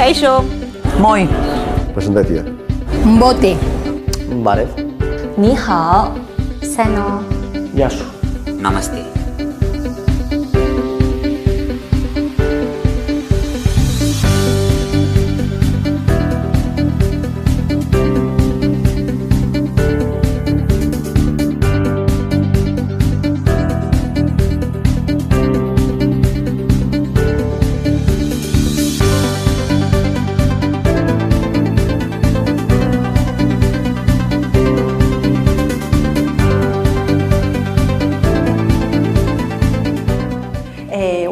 Kaixo. Moi. Presentatia. Bote. Vale. Ni hao. Seno. Yasu. Namaste.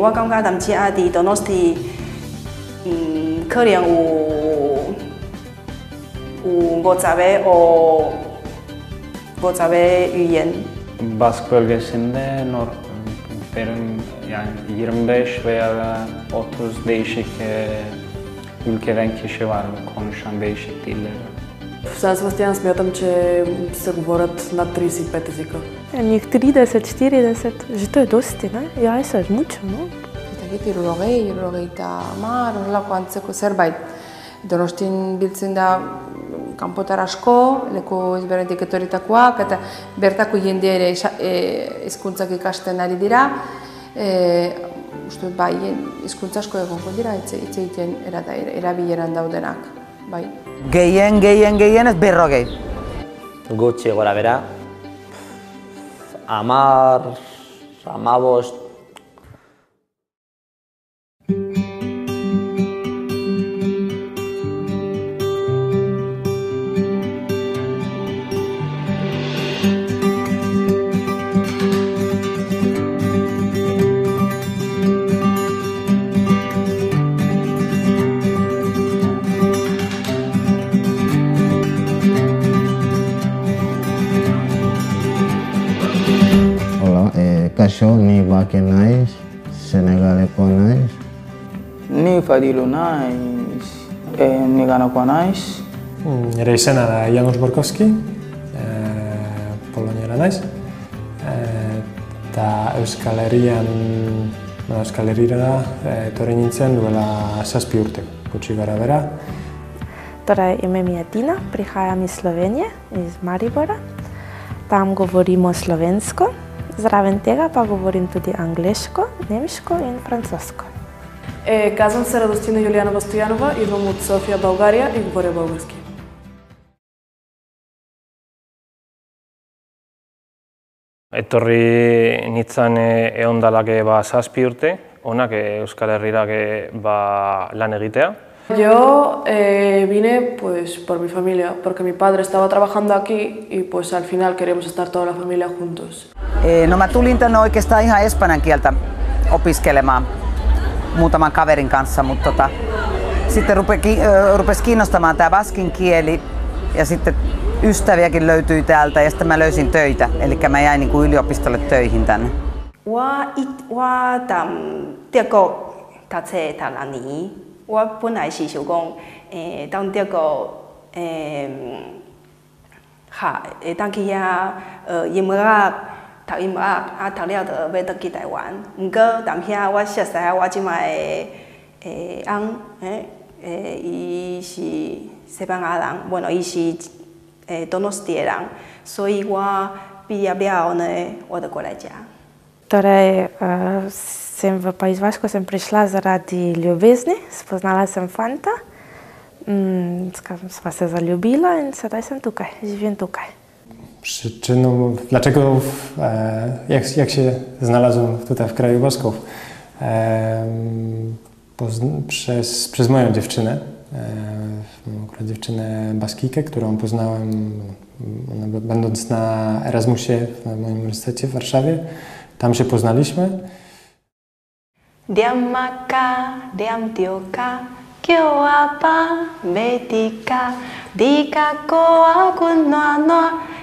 我感覺淡仔佇多諾斯，可能有50個語言。Bask bölgesinde benim yani 25 veya 30 değişik ülkeden kişi var konuşan değişik dilleri. В Сан-Себастьян смятам, че се говорят над 35 езика. Них 30-40, жито е доста, не? Я esa es mucho, no? Eta hirurogeita hamar, horrelako antzeko zerbait. Donostian biltzen da kanpotar asko, leku ezberdinetik etorritakoak, eta bertako jendea ere hizkuntzak ikasten ari dira. Uste dut, bai, hizkuntza asko egongo dira, hitz egiten erabileran daudenak. Bai. Gehien ez 50. Gutxi gora bera. 10, 15. Kaixo, ni bake naiz, Senegaleko naiz. Ni Fadilu naiz, ni Ganakoa naiz. Nire izena da Janusz Borkovski, poloniera naiz. Eta Euskal Herrian, Euskal Herriera etorri nintzen duela 7 urte, gutxi gara bera. Tora ime miatina, prihajam iz Slovenije, iz Maribora. Tam govorimo slovensko. Zraven tega pa govorim tudi angleško, nemško in francosko. Kazam se Radostina Juliana Gostianova, idem od Sofia Baugaria in govorim baugarski. Etorri nintzen egon dalak 7 urte, honak Euskal Herriak lan egitea. Yo vine pues por mi familia, porque mi padre estaba trabajando aquí y pues al final queríamos estar toda la familia juntos. No mä tulin tänne oikeastaan ihan espanjan kieltä opiskelemaan muutaman kaverin kanssa, mutta sitten rupesi kiinnostamaan tää baskin kieli ja sitten ystäviäkin löytyi täältä ja sitten mä löysin töitä, eli mä jäin niin kuin yliopistolle töihin tänne. Torej, sem v País Vaško sem prišla zaradi ljubezni, spoznala sem fanta, sva se zaljubila in sedaj sem tukaj, živim tukaj. Przyczyną, dlaczego, jak się znalazłem tutaj w kraju Basków? Przez moją dziewczynę, dziewczynę Baskikę, którą poznałem będąc na Erasmusie w moim uniwersytecie w Warszawie. Tam się poznaliśmy. Diamaka, diamtioka, kioapa, metika, dika koa kunwa noa,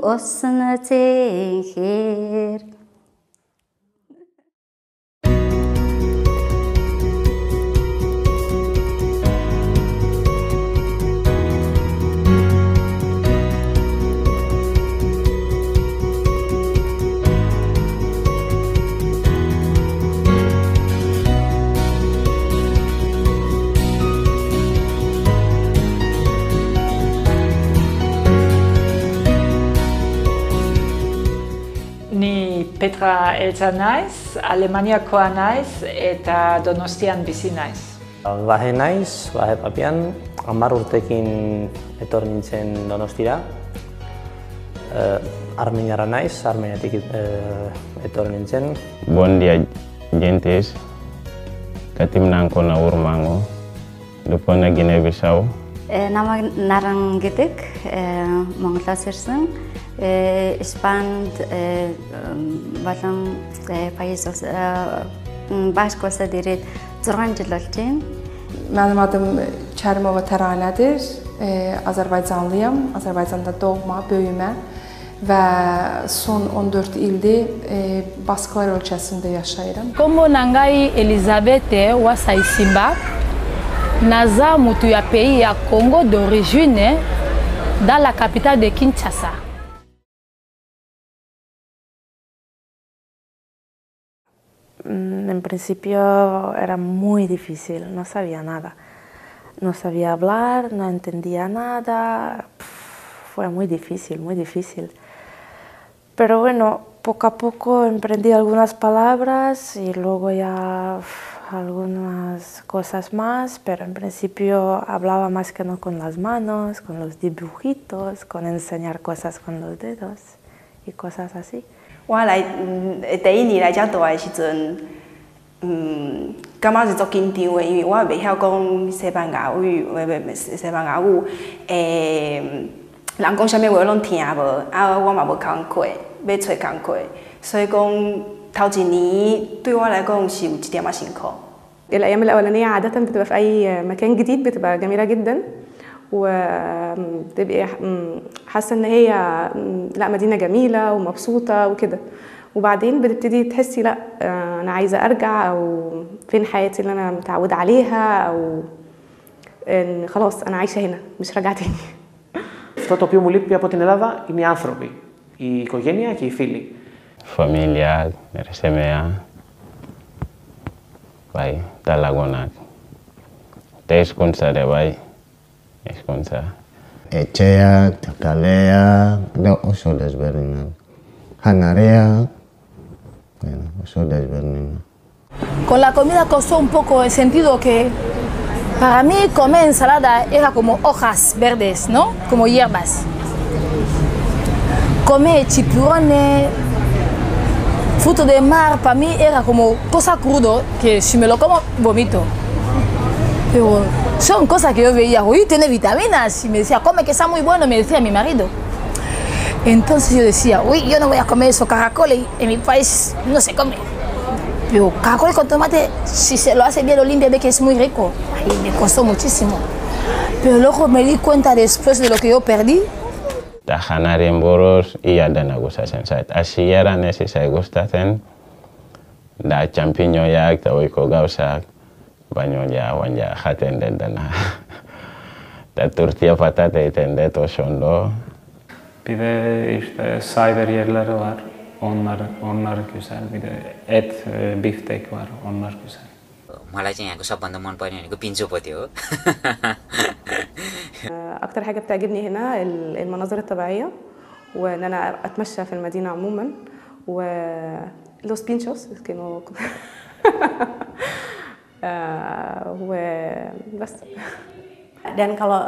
olsun tehir. Petra Eltza naiz, Alemaniakoa naiz eta Donostian bizi naiz. Bahe naiz, bahe papian, 10 urtekin etor nintzen Donostira. Armeniara naiz, Armeniatik etor nintzen. Buen dia, gentes. Katim nanko naur mango. Dupona Guinea-Bissau. Nama narangetik, manglasirsen. İspanyol balam payız başkosa deri zorlandıklarım. Benim adım Kərimova Təranədir. Azərbaycanlıyam. Azərbaycanda doğma, böyümə və son 14 ildir Basklar ölkəsində yaşayıram. Kombo nangai Elizabete Wasaisimba. Naza mutu ya pays ya Congo d'origine dans la capitale de Kinshasa. En principio era muy difícil, no sabía nada. No sabía hablar, no entendía nada. Fue muy difícil, muy difícil. Pero bueno, poco a poco emprendí algunas palabras y luego ya algunas cosas más, pero en principio hablaba más que no con las manos, con los dibujitos, con enseñar cosas con los dedos y cosas así. 我第一年來這住的時陣， 感覺是很緊張的， 因為我也不曉講西班牙語， 人講什麼話攏聽無， 我也無工課， 要找工課， 所以講頭一年對我來講是有一點辛苦。 الأيام الأولانية عادة بتبقى في أي مكان جديد بتبقى جميلة جدا، وتبقى حاسه ان هي لا مدينه جميله ومبسوطه وكده، وبعدين بتبتدي تحسي لا انا عايزه ارجع، او فين حياتي اللي انا متعوده عليها، او ان خلاص انا عايشه هنا مش راجعه تاني. Αυτό το οποίο μου λείπει από την Ελλάδα είναι οι άνθρωποι, η οικογένεια και οι φίλοι. Familia, RSMA, bai, talagonak. Hizkuntza ere bai. Ezkontza. Etxeak, kalea, oso desberdinak. Janareak, oso desberdinak. Con la comida costó un poco el sentido que para mí comer ensalada era como hojas verdes, ¿no? Como hierbas. Comer chiclones, fruto de mar, para mí era como cosa crudo, que si me lo como, vomito. Pero son cosas que yo veía, uy, tiene vitaminas, y me decía, come que está muy bueno, me decía mi marido. Entonces yo decía, uy, yo no voy a comer esos caracoles, en mi país no se come. Pero caracoles con tomate, si se lo hace bien, lo limpia, ve que es muy rico. Y me costó muchísimo. Pero luego me di cuenta después de lo que yo perdí. Tajanar en boros y adana gustatzen zait. Así eran ez izai gustatzen, da champiñoiak, da oiko gauzak. Baina ja jaten den dena. Eta turtia patate egiten dut oso ondo. Bir de işte cyber yerleri var. Onlar güzel. Bir de et, biftek var. Onlar güzel. Malaysia aku sabun teman punya ni, aku pinjau potio. أكتر حاجة بتعجبني هنا المناظر الطبيعية، وإن أنا أتمشى في المدينة عموما، ولوس بينشوس كانوا. Bebas. Dan kalau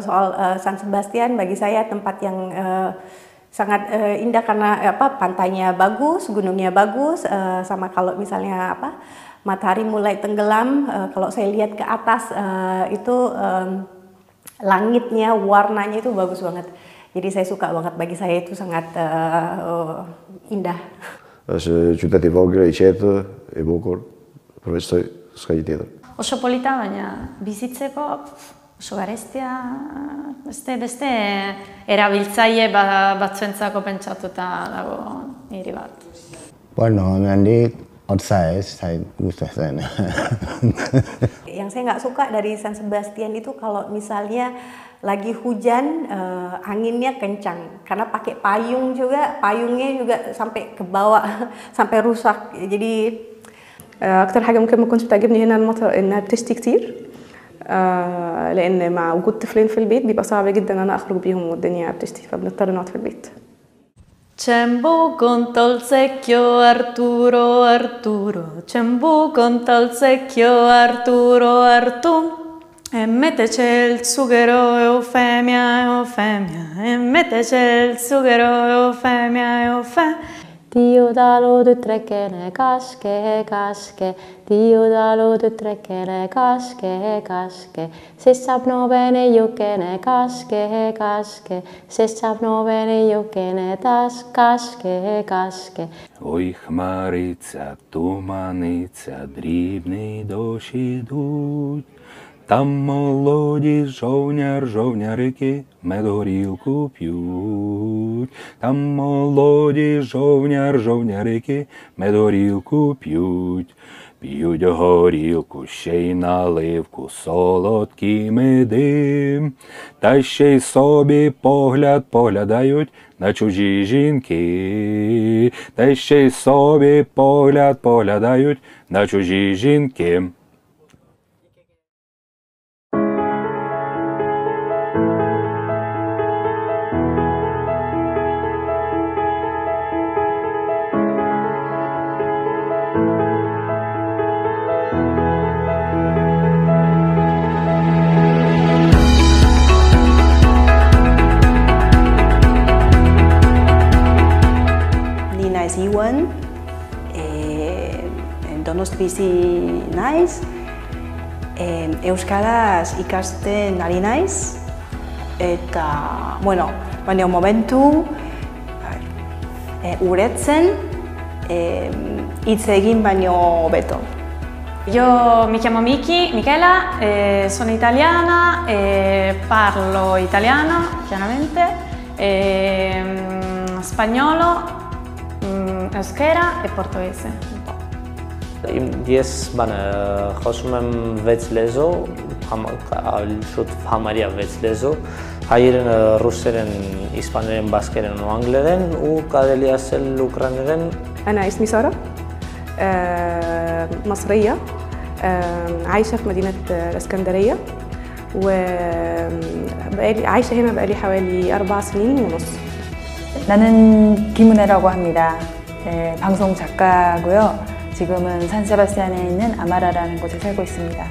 soal San Sebastian, bagi saya tempat yang sangat indah karena apa, pantainya bagus, gunungnya bagus, sama kalau misalnya apa matahari mulai tenggelam, kalau saya lihat ke atas itu langitnya, warnanya itu bagus banget. Jadi saya suka banget, bagi saya itu sangat indah. Ciutat e vogël e qetë e bukur, përveç saj s'ka gjithë tjetër. Oso polita, baina bizitzeko oso garestia, beste erabiltzaile batzuentzako pentsatuta dago hiri bat. Bueno, nanti outside saya gustakan. Yang saya nggak suka dari San Sebastian itu kalau misalnya lagi hujan, anginnya kencang. Karena pakai payung juga, payungnya juga sampai ke bawah, sampai rusak. Jadi, أكتر حاجة ممكن ما كنتش بتعجبني هنا المطر إنها بتشتي كتير، لأن مع وجود طفلين في البيت بيبقى صعب جدا إن أنا أخرج بيهم والدنيا بتشتي، فبنضطر نقعد في البيت. Txembuko taltzekio Arturo, Arturo, txembuko taltzekio Arturo, Artu. Emmettece il sughero Eufemia, Eufemia, emmettece il sughero Eufemia, Eufemia. Diodalo du trekene kaske, kaske, diodalo du trekene kaske, kaske. Se sapno bene io che ne kaske, kaske, se sapno bene io che ne tas kaske, kaske. Ой, хмариться, туманиться, дрібний дощ ідуть. Там молоді жовняр, жовнярики медогорілку п'ють. Там молоді жовняр, жовнярики медогорілку п'ють. П'ють горілку, ще й наливку, солодкий медим. Та ще й собі погляд поглядають на чужі жінки. Та ще й собі погляд поглядають на чужі жінки. Bizi naiz, euskaraz ikasten ari naiz, eta, bueno, baina momentu uretzen, hitz egin baino beto. Yo me llamo Miki, Michela, sono italiana, parlo italiano, chiaramente, spagnolo, euskera e portoghese. Im dies bana khosumam vetslezo ham shot hamaria vetslezo hayren ruseren hispaneren baskeren u angleren u kadeliasel ukraneren ana ismi sara مصريه عايشه في مدينه الاسكندريه وبقالي عايشه هنا بقالي حوالي 4 سنين ونص. 나는 김은혜라고 합니다. 방송 작가고요. 지금은 산세바스티안에 있는 아마라라는 곳에 살고 있습니다.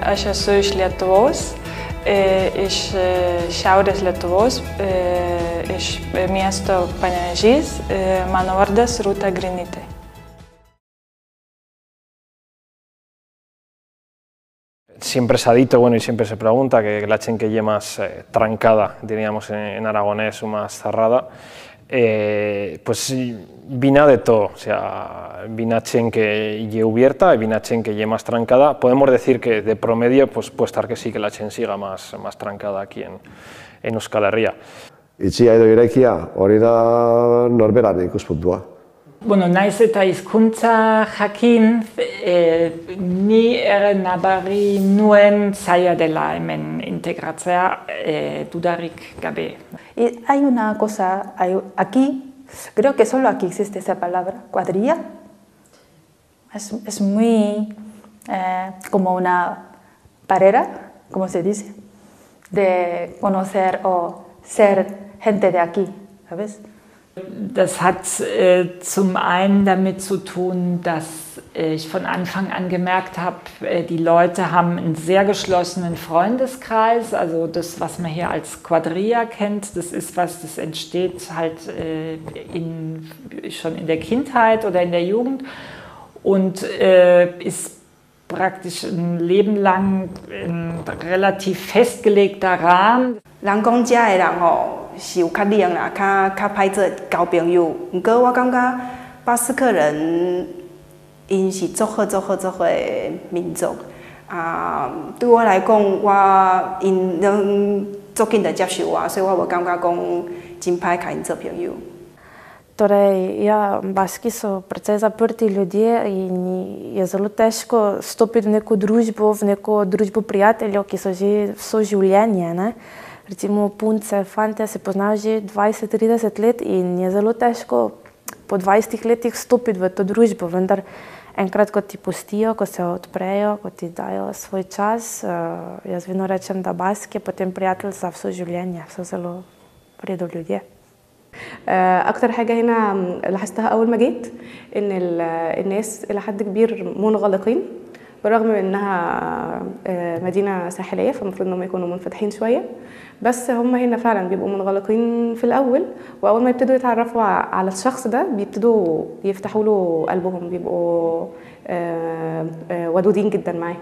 Așa sunt iš Lietuvos, iš šiaurės Lietuvos, iš miesto Panevėžys, mano vardas Rūta Grynytė. Siempre se ha dicho, bueno, y siempre se pregunta que la chenqueye más trancada, diríamos en aragonés, o más cerrada, pues vina de todo, o sea, vina chenqueye abierta y vina chenqueye más trancada. Podemos decir que de promedio, pues puede estar que sí, que la chen siga más trancada aquí en Euskal Herria. Itxia edo iraikia, hori da norberan ikuspuntua. Bueno, naiz eta hizkuntza jakin, ni nabari nuen zaila dela hemen integratzea dudarik gabe. Hay una cosa aquí, creo que solo aquí existe esa palabra, cuadrilla. Es muy como una barrera, como se dice, de conocer o ser gente de aquí, ¿sabes? Das hat zum einen damit zu tun, dass ich von Anfang an gemerkt habe, die Leute haben einen sehr geschlossenen Freundeskreis. Also das, was man hier als Quadrilla kennt, das ist was, das entsteht halt schon in der Kindheit oder in der Jugend und ist praktisch ein Leben lang in relativ festgelegter Rahmen. Torej, ja, Baski so precej zaprti ljudje in je zelo težko stopiti v neko družbo prijateljev, ki so že vso življenje, ne. Recimo punce, fante se poznajo že 20-30 let in je zelo težko po 20 letih stopiti v to družbo, vendar enkrat, ko ti pustijo, ko se odprejo, ko ti dajo svoj čas, jaz vedno rečem, da Baski je potem prijatelj za vso življenje, so zelo vredni ljudje. أكتر حاجة هنا لاحظتها أول ما جيت إن الناس إلى حد كبير منغلقين بالرغم من إنها مدينة ساحلية فالمفروض إنهم يكونوا منفتحين شوية بس هم هنا فعلا بيبقوا منغلقين في الأول وأول ما يبتدوا يتعرفوا على الشخص ده بيبتدوا يفتحوا له قلبهم بيبقوا ودودين جدا معاه.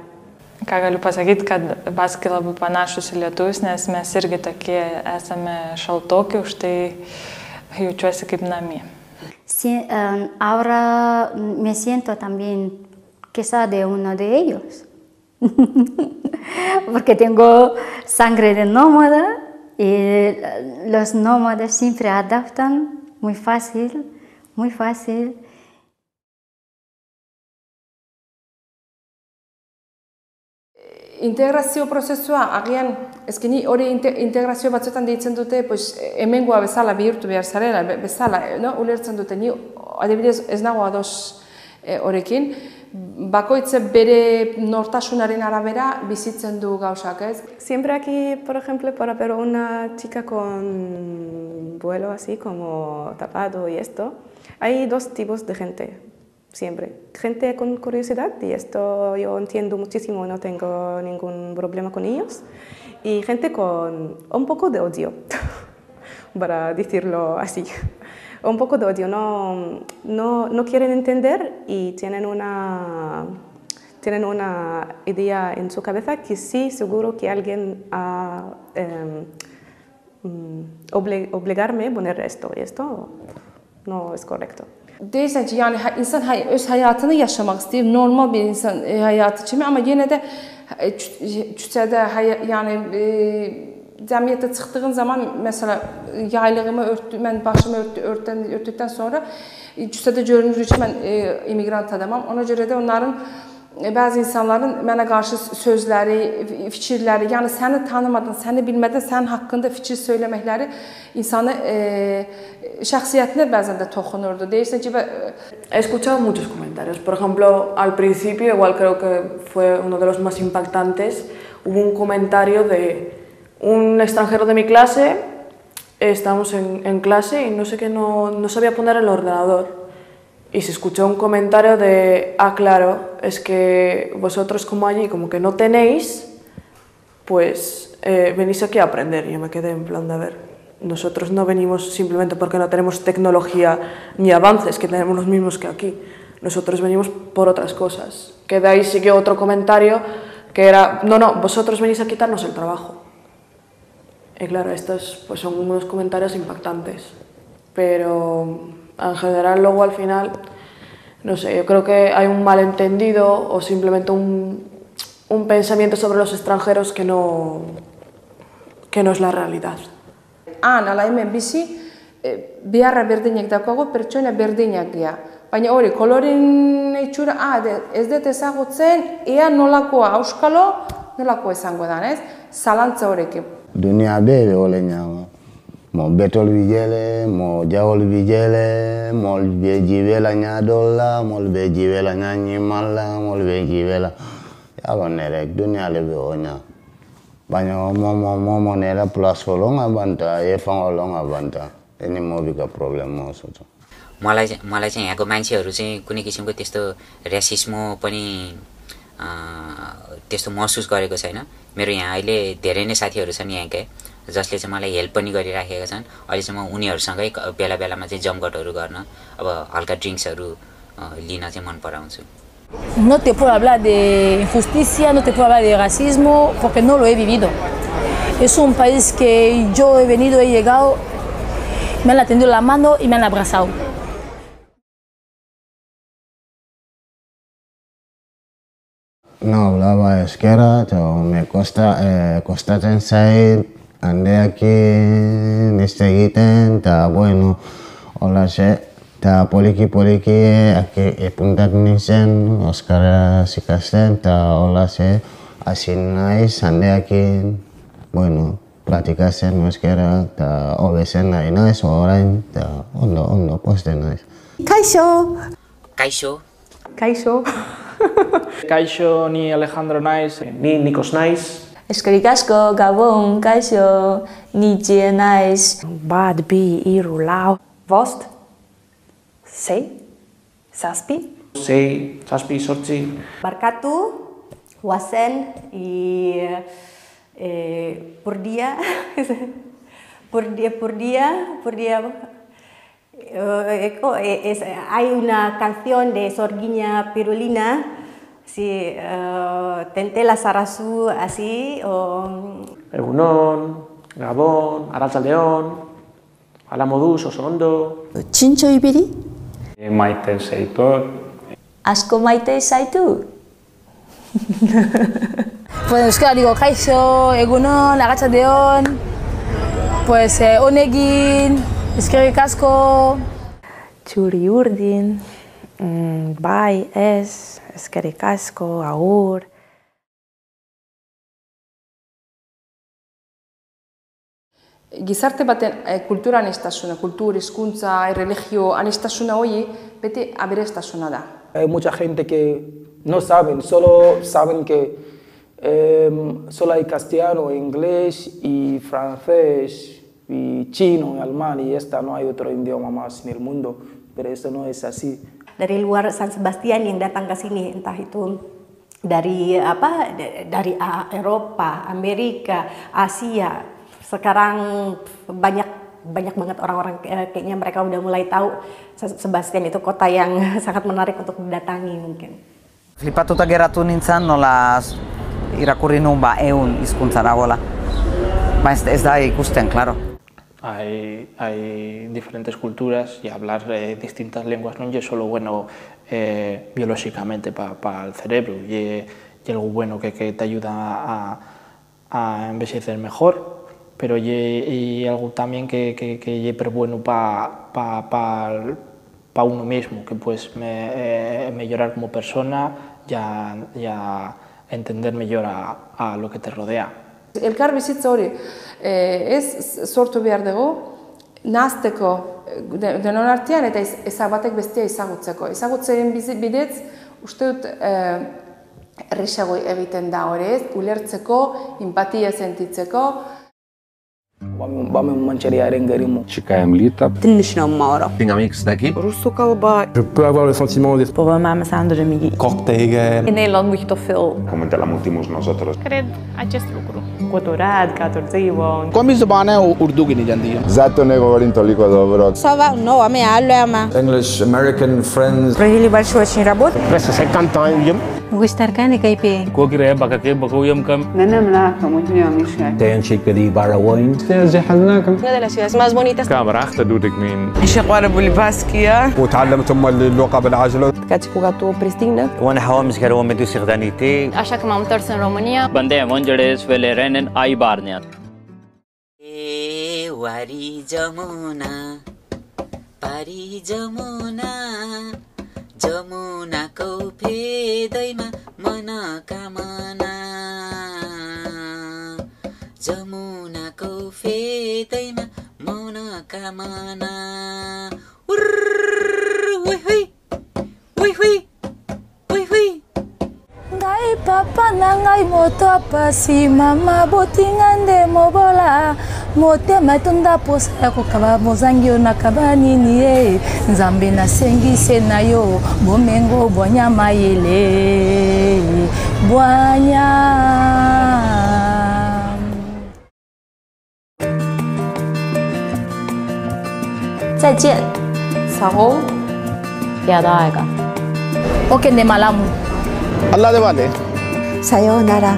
Ką galiu pasakyti, kad Baskiai labai panašus į lietuvius, nes mes irgi tokie esame šaltoki, už tai jaučiuosi kaip namie. Ahora me siento también quizá de uno de ellos, porque tengo sangre de nómada y los nómadas siempre adaptan muy fácil, muy fácil. Integrazio prozesua, agian, ezkini hori integrazio batzuetan deitzen dute, hemengoa bezala bihurtu behar zarela, bezala, ulertzen dute, ni adibidez ez nago ados horrekin, bakoitze bere nortasunaren arabera bizitzen du gauzak, ez? Siempre aquí, por ejemplo, para ver una chica con vuelo así, como tapado y esto, hay dos tipos de gente. Siempre. Gente con curiosidad, y esto yo entiendo muchísimo, no tengo ningún problema con ellos. Y gente con un poco de odio, para decirlo así. Un poco de odio, no quieren entender y tienen una idea en su cabeza que sí, seguro que alguien ha obligarme a poner esto. Y esto no es correcto. Deyirsən ki, yəni insan öz həyatını yaşamaq istəyir, normal bir insan həyatı kimi, amma yenə də küçədə, yəni cəmiyyətə çıxdığın zaman, məsələn, yaylığımı örtdüm, mən başımı örtdükdən sonra küçədə görünür ki, mən immigrant adamam. Ona görə də onların, bəzi insanların mənə qarşı sözləri, fikirləri, yəni səni tanımadan, səni bilmədən, sənin haqqında fikir söyləməkləri insanı şəxsiyyətinə bəzən də toxunurdu. Deyirsən ki, he escuchado muchos comentarios. Por ejemplo, al principio, igual creo que fue uno de los más impactantes, hubo un comentario de un extranjero de mi clase, estábamos en clase y no sé qué, no sabía poner el ordenador. Y se escuchó un comentario de, ah, claro, es que vosotros como allí como que no tenéis, pues venís aquí a aprender. Yo me quedé en plan de, a ver, nosotros no venimos simplemente porque no tenemos tecnología ni avances, que tenemos los mismos que aquí. Nosotros venimos por otras cosas. Que de ahí siguió otro comentario que era, no, vosotros venís a quitarnos el trabajo. Y claro, estos pues, son unos comentarios impactantes, pero... En general, luego al final, no sé, yo creo que hay un malentendido o simplemente un pensamiento sobre los extranjeros que no es la realidad. Ana, la MBC, biarra berdinak daukagu, pertsona berdinak dira. Baina hori, koloren itxura, ez dut ezagutzen, ea nolakoa auskalo, nolakoa izango da, ez? Zalantza horrekin. Dunia bebe oleinago. Mo betol bijele, mo jaol bijele, mol bejibela nyadolla, mol bejibela nyanyimalla, mol bejibela. Yalo nerek dunia lebe onya. Banyo mo nera plus olonga banta, efang olonga banta. Ini mo bika problem mo soto. Mala ceng aku manche harusnya kuni kisimku testo rasisme pani testo mahsus kari ko saina. Meru yang aile derene sathi harusan yang ke. जसले चाहिँ मलाई हेल्प पनि गरिराखेका छन् अहिले चाहिँ म उनीहरुसँगै बेला बेलामा चाहिँ जम्पकटहरु गर्न अब हल्का ड्रिंक्सहरु लिन चाहिँ मन पराउँछु No te puedo hablar de injusticia, no te puedo hablar de racismo, porque no lo he vivido. Es un país que yo he venido, he llegado, me han tendido la mano y me han abrazado. No hablaba euskera, pero me costa pensar, andé aquí, me seguiten, está bueno, hola, che. Eta poliki-poliki epuntat nintzen, Euskara zikasten, eta hola ze, hazin naiz, handeakin, bueno, praktikazen euskara, eta hobezen nahi naiz, orain, eta ondo posten naiz. Kaixo! Kaixo! Kaixo! Kaixo, ni Alejandro naiz, ni Nikos naiz. Eskerrik asko, gabon, kaixo, ni txie naiz. Bat, bi, hiru, lau, bost. Sei, zazpi. Sei, zazpi, zortzi. Barkatu, guazen, por dia. Hay una canción de Sorguiña Pirulina, si tenté la zarazu, así, o... Egunon, gabon, arratzaldeon, alamoduz, oso ondo. Txintxo ibiri? Maite zaitut. Asko maite zaitu? Pues euskara digo, kaixo, egunon, agatxaldeon, pues honegin, eskerrik asko. Txuri urdin, bai, ez, eskerrik asko, agur. Gizarte baten kultura anestasuna, kultura, hizkuntza, erreligio anestasuna hori bete aberastasuna da. Hay mucha gente que no saben, solo saben que solo hay castellano, inglés y francés y chino y alemán y esta no hay otro idioma más en el mundo, pero eso no es así. Dari luar San Sebastián yang datang ke sini, entah itu dari apa, dari Eropa, Amerika, Asia. Sekarang banyak banget orang-orang kayaknya mereka udah mulai tahu Sebastian itu kota yang sangat menarik untuk didatangi mungkin. Flipatuta geratu nintzen nola irakurri nuen ba ehun hizkuntza dagoela. Baina ez da ikusten, claro. Hay diferentes culturas y hablar distintas lenguas no es solo bueno biológicamente para el cerebro y algo bueno que te ayuda a envejecer mejor. Pero y algo también que es bueno para uno mismo, que pues mejorar como persona y a entender mejor a lo que te rodea. Elkar bizitza hori, ez sortu behar dugu, nahasteko denon artean eta ezabatek bestia ezagutzeko. Ezagutzen bidez, uste dut, erresago egiten da hori ez, ulertzeko, empatia sentitzeko. Vamos manchar a Rengarimo. Chica Emlita. Tienes no mora. Tengo amigos daqui. Russo Calba. Je peux avoir le sentiment de. Por mamá Sandra Migi. Cocktail. En Nederland moet je toch veel. Comentela multimos nosotros. Cred acest lucru. Cotorad, catorzivo. Como zbana urdugini jandia. Zato ne govorim toliko dobro. Sava nova me alema. English American friends. Really большой очень работа. Просто se cantaim. Gustarkane kaipi. Kokire bakake bakoyam kam. Nenamla kamunya misha. Tenchi kedi barawain. Una de las ciudades más bonitas. وتعلمت اللغة بالعجلة. كانت كوغاتو بريستينا. وأنا حوامس كروم بدو سيغدانيتي. عشاك ما مطرس رومانيا. بندي مونجريس فيلرينن أي بارنيات. واري جمونا باري جمونا جمونا كوبي دايما منا كمانا Jamuna kofe daima mona kamana. Ui hui, ui hui, ui hui. Ngai papa na ngai motapa si mama botingan demo bola. Motema tunda posa kukaba mozangio nakabani nie. Nzambe na sengi senayo bomengo bwanyama yele. Bwanya. Zaijian, sarou, ya da aiga. Oken de Malamu. Alla de Vale. Sayonara.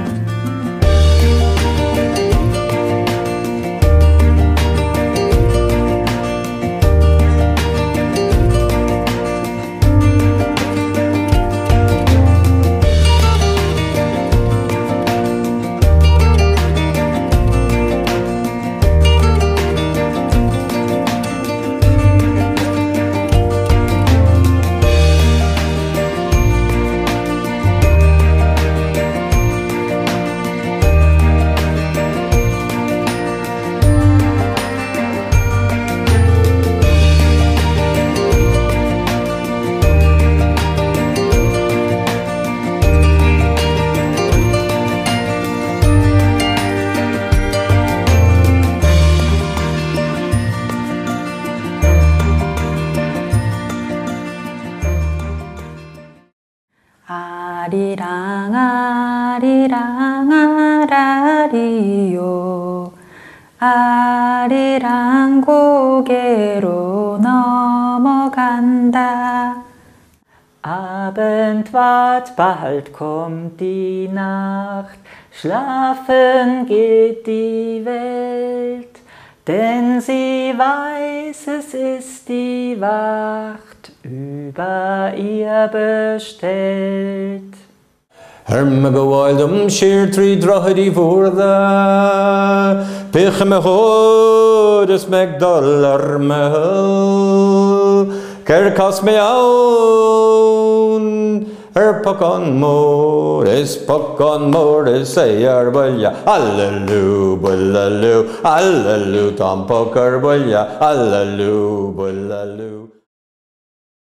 Arirang arariyo, 아리랑 고개로 넘어간다. Abend ward, bald kommt die Nacht, schlafen geht die Welt, denn sie weiß, es ist die Wacht über ihr bestellt. Herma gawaldum shir tri drahdi vorda Pich mehodus megdallar mehel Kerkas meaun Pakan moris eyar bolya Allelu bullalu Allelu tampokar bolya Allelu bullalu